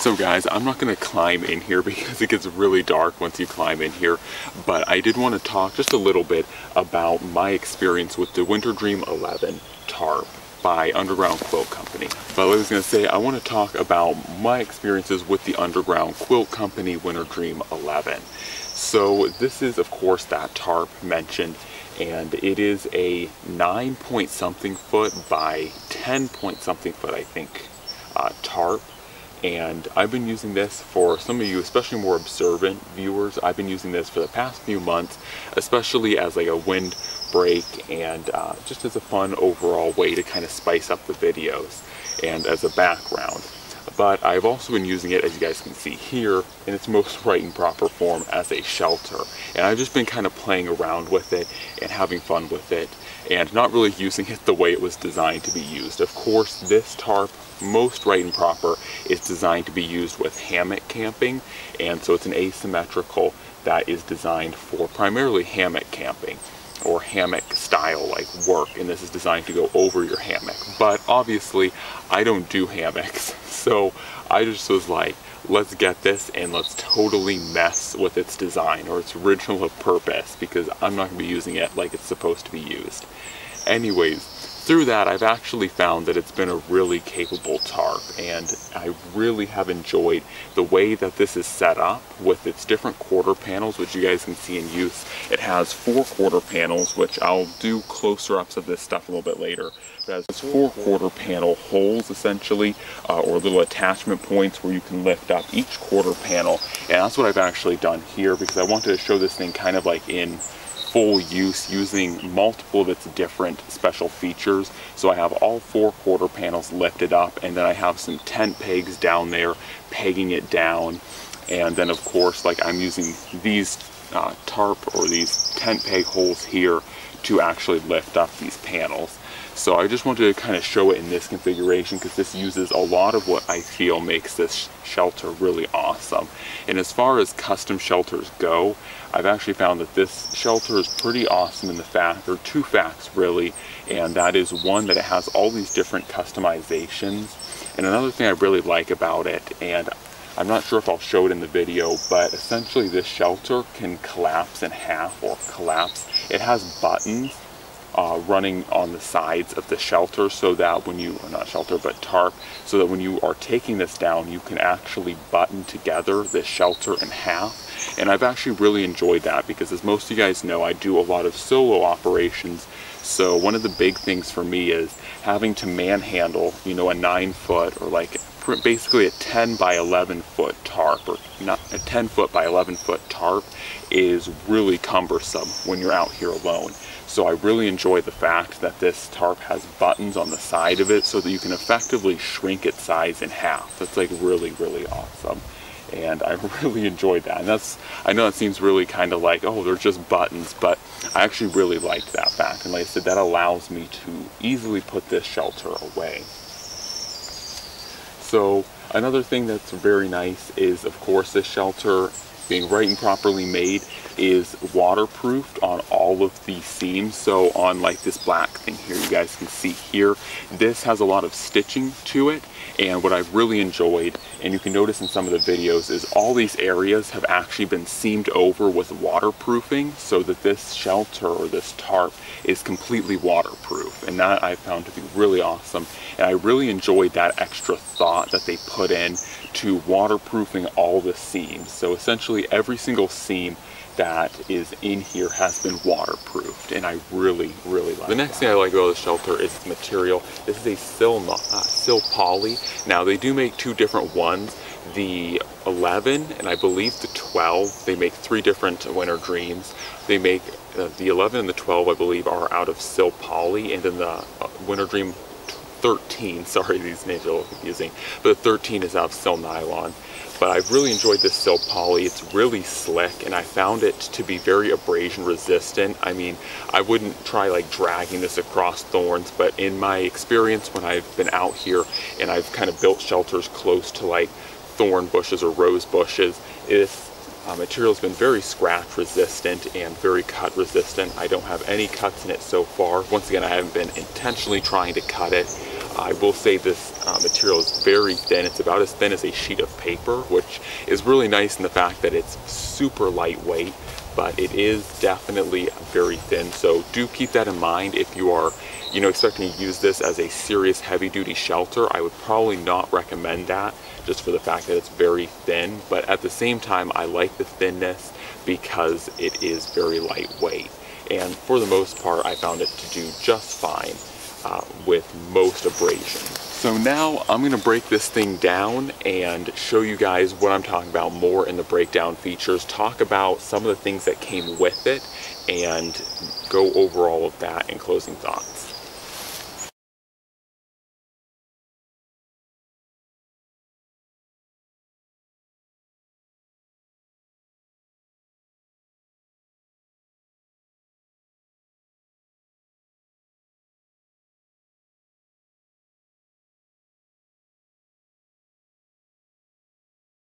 So guys, I'm not going to climb in here because it gets really dark once you climb in here, but I did want to talk just a little bit about my experience with the Winter Dream 11 tarp by Underground Quilt Company. But I was going to say, I want to talk about my experiences with the Underground Quilt Company Winter Dream 11. So this is, of course, that tarp mentioned, and it is a 9-point-something foot by 10-point-something foot, I think, tarp. And I've been using this for some of you, especially more observant viewers, I've been using this for the past few months, especially as like a windbreak and just as a fun overall way to kind of spice up the videos and as a background. But I've also been using it, as you guys can see here, in its most right and proper form as a shelter. And I've just been kind of playing around with it and having fun with it and not really using it the way it was designed to be used. Of course, this tarp, most right and proper, is designed to be used with hammock camping, and so it's an asymmetrical that is designed for primarily hammock camping or hammock style like work, and this is designed to go over your hammock. But obviously I don't do hammocks, so I just was like, let's get this and let's totally mess with its design or its original purpose, because I'm not going to be using it like it's supposed to be used. Anyways, through that I've actually found that it's been a really capable tarp, and I really have enjoyed the way that this is set up with its different quarter panels, which you guys can see in use. It has 4 quarter panels, which I'll do closer ups of this stuff a little bit later. It has 4 quarter panel holes essentially, or little attachment points where you can lift up each quarter panel, and that's what I've actually done here because I wanted to show this thing kind of like in full use using multiple of its different special features. So I have all 4 quarter panels lifted up, and then I have some tent pegs down there pegging it down, and then of course, like, I'm using these tarp or these tent peg holes here to actually lift up these panels. So I just wanted to kind of show it in this configuration because this uses a lot of what I feel makes this shelter really awesome. And as far as custom shelters go, I've actually found that this shelter is pretty awesome in the fact, or 2 facts really, and that is one, that it has all these different customizations, and another thing I really like about it, and I'm not sure if I'll show it in the video, but essentially this shelter can collapse in half or collapse. It has buttons running on the sides of the shelter so that when you, not shelter, but tarp, so that when you are taking this down, you can actually button together this shelter in half. And I've actually really enjoyed that because, as most of you guys know, I do a lot of solo operations. So one of the big things for me is having to manhandle, you know, a 9-foot or like basically a 10 by 11 foot tarp, or not a 10 foot by 11 foot tarp, is really cumbersome when you're out here alone. So I really enjoy the fact that this tarp has buttons on the side of it so that you can effectively shrink its size in half. That's like really, really awesome. And I really enjoyed that. And that's, I know it seems really kind of like, oh, they're just buttons, but I actually really liked that fact. And like I said, that allows me to easily put this shelter away. So another thing that's very nice is, of course, this shelter being right and properly made is waterproofed on all of the seams. So on like this black thing here, you guys can see here, this has a lot of stitching to it. And what I've really enjoyed, and you can notice in some of the videos, is all these areas have actually been seamed over with waterproofing so that this shelter or this tarp is completely waterproof. And that I found to be really awesome. And I really enjoyed that extra thought that they put in to waterproofing all the seams. So essentially every single seam that is in here has been waterproofed, and I really, really like it. The next thing I like about the shelter is its material. This is a Sil Poly. Now they do make 2 different ones. The 11 and I believe the 12. They make 3 different Winter Dreams. They make the 11 and the 12 I believe are out of Sil Poly, and then the Winter Dream 13, sorry, these names are a little confusing, but the 13 is out of Sil Nylon. But I've really enjoyed this Sil Poly. It's really slick, and I found it to be very abrasion resistant. I mean, I wouldn't try like dragging this across thorns, but in my experience when I've been out here and I've kind of built shelters close to like thorn bushes or rose bushes, this material has been very scratch resistant and very cut resistant. I don't have any cuts in it so far. Once again, I haven't been intentionally trying to cut it. I will say this material is very thin. It's about as thin as a sheet of paper, which is really nice in the fact that it's super lightweight, but it is definitely very thin. So do keep that in mind if you are, you know, expecting to use this as a serious heavy-duty shelter. I would probably not recommend that just for the fact that it's very thin, but at the same time, I like the thinness because it is very lightweight. And for the most part, I found it to do just fine with most abrasions. So now I'm gonna break this thing down and show you guys what I'm talking about more in the breakdown features, talk about some of the things that came with it, and go over all of that in closing thoughts.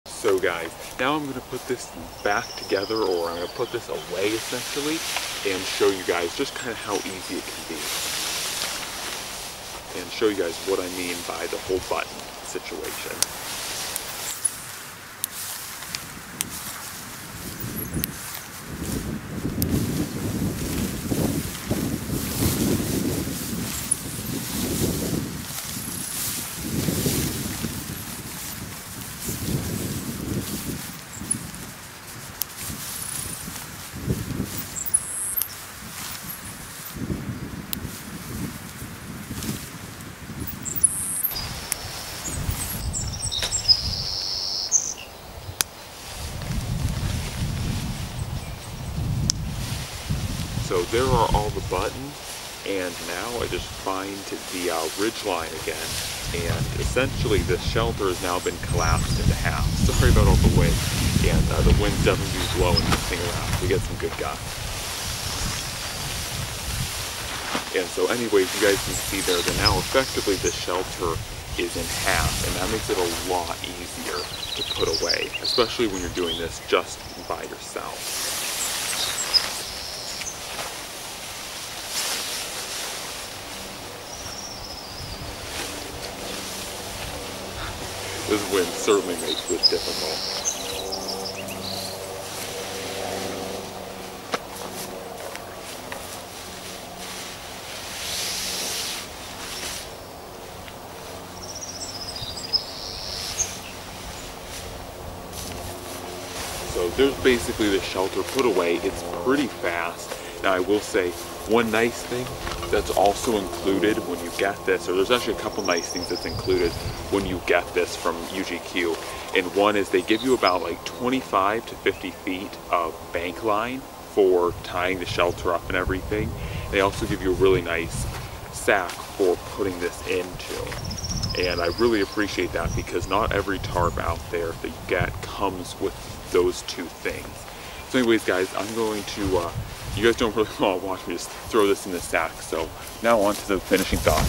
So guys, now I'm going to put this back together, or I'm going to put this away essentially, and show you guys just kind of how easy it can be. And show you guys what I mean by the whole button situation. So there are all the buttons, and now I just find the ridge line again, and essentially the shelter has now been collapsed into half. Sorry about all the wind, and the wind's definitely blowing this thing around. We get some good gusts. And so anyways, you guys can see there that now effectively the shelter is in half, and that makes it a lot easier to put away, especially when you're doing this just by yourself. This wind certainly makes it difficult. So there's basically the shelter put away. It's pretty fast. Now I will say one nice thing that's also included when you get this, or there's actually a couple nice things that's included when you get this from UGQ, and one is they give you about like 25 to 50 feet of bank line for tying the shelter up and everything. They also give you a really nice sack for putting this into, and I really appreciate that because not every tarp out there that you get comes with those two things. So anyways guys, I'm going to you guys don't really want to watch me just throw this in the sack. So now on to the finishing thoughts.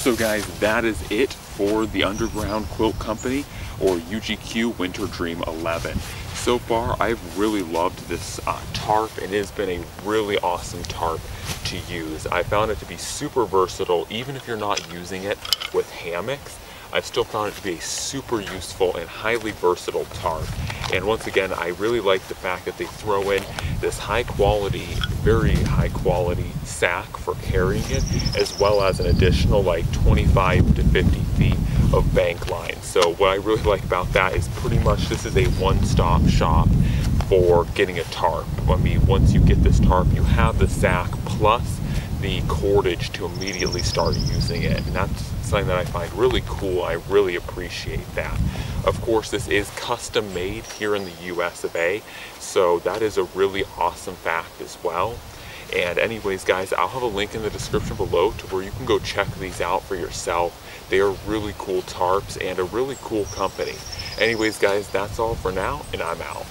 So guys, that is it for the Underground Quilt Company, or UGQ Winter Dream 11. So far, I've really loved this tarp, and it has been a really awesome tarp to use. I found it to be super versatile, even if you're not using it with hammocks. I've still found it to be a super useful and highly versatile tarp. And once again, I really like the fact that they throw in this high quality, very high quality sack for carrying it, as well as an additional like 25 to 50 feet of bank line. So what I really like about that is pretty much this is a one-stop shop for getting a tarp. I mean, once you get this tarp, you have the sack plus the cordage to immediately start using it, and that's something that I find really cool. I really appreciate that. Of course, this is custom made here in the US of A, so that is a really awesome fact as well. And anyways guys, I'll have a link in the description below to where you can go check these out for yourself. They are really cool tarps and a really cool company. Anyways guys, that's all for now, and I'm out.